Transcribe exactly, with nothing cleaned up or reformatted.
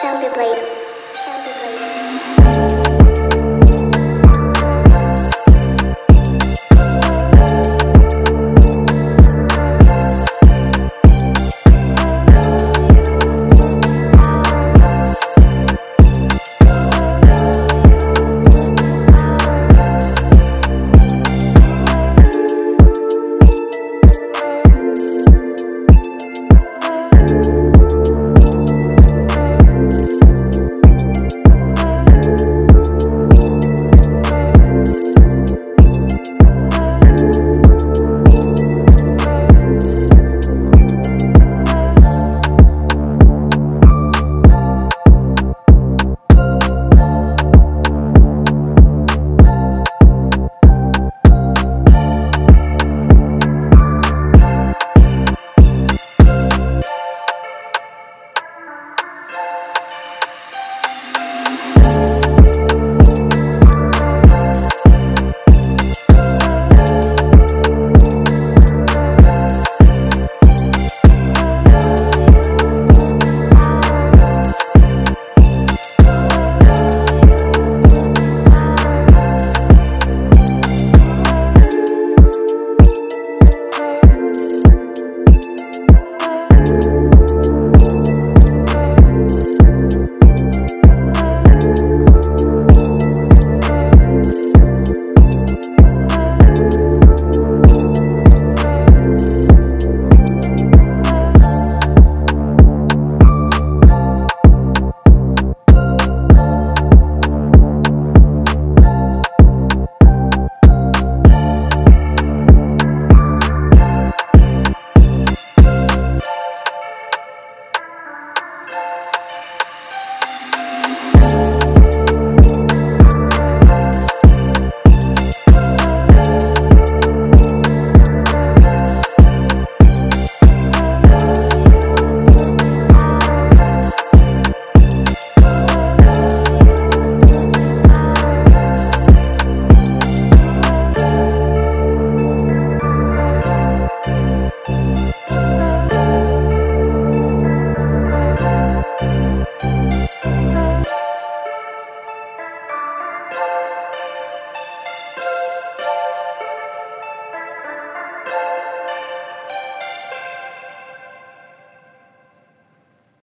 ShelbyBlade. ShelbyBlade.